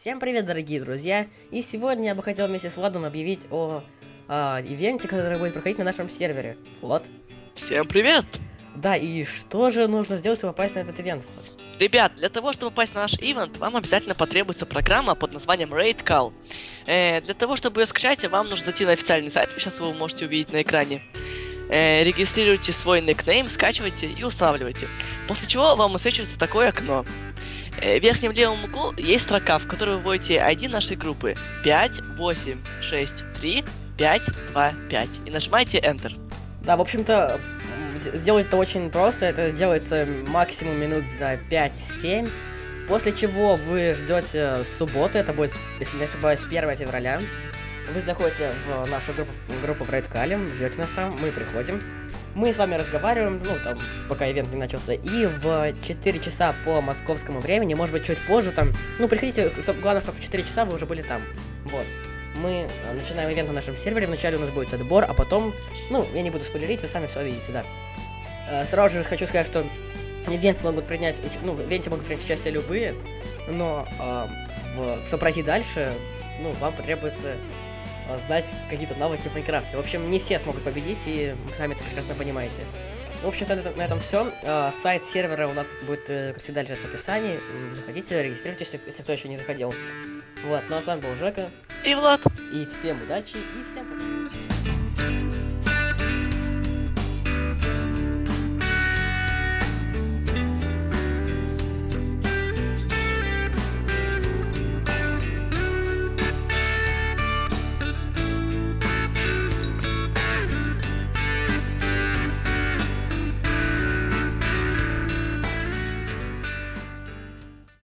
Всем привет, дорогие друзья! И сегодня я бы хотел вместе с Владом объявить о ивенте, который будет проходить на нашем сервере. Влад. Всем привет! Да, и что же нужно сделать, чтобы попасть на этот ивент, Влад? Ребят, для того, чтобы попасть на наш ивент, вам обязательно потребуется программа под названием RaidCall. Для того, чтобы ее скачать, вам нужно зайти на официальный сайт, вы сейчас его можете увидеть на экране. Регистрируйте свой никнейм, скачивайте и устанавливайте. После чего вам высвечивается такое окно. В верхнем левом углу есть строка, в которой вы вводите ID нашей группы 5863525 и нажимаете Enter. Да, в общем-то, сделать это очень просто, это делается максимум минут за 5-7, после чего вы ждете субботы, это будет, если не ошибаюсь, 1 февраля. Вы заходите в нашу группу в RaidCall, ждете нас там, мы приходим. Мы с вами разговариваем, ну, там, пока ивент не начался, и в 4 часа по московскому времени, может быть, чуть позже, там, ну, приходите, главное, чтобы в 4 часа вы уже были там, вот. Мы начинаем ивент на нашем сервере, вначале у нас будет отбор, а потом, ну, я не буду спойлерить, вы сами все видите, да. Сразу же хочу сказать, что ивент могут принять, ну, в ивенте могут принять участие любые, но, чтобы пройти дальше, ну, вам потребуется сдать какие-то навыки в Майнкрафте. В общем, не все смогут победить, и вы сами это прекрасно понимаете. В общем-то, на этом все. Сайт сервера у нас будет, как всегда, лежать в описании. Заходите, регистрируйтесь, если кто еще не заходил. Вот, ну а с вами был Жека. И Влад. И всем удачи, и всем пока.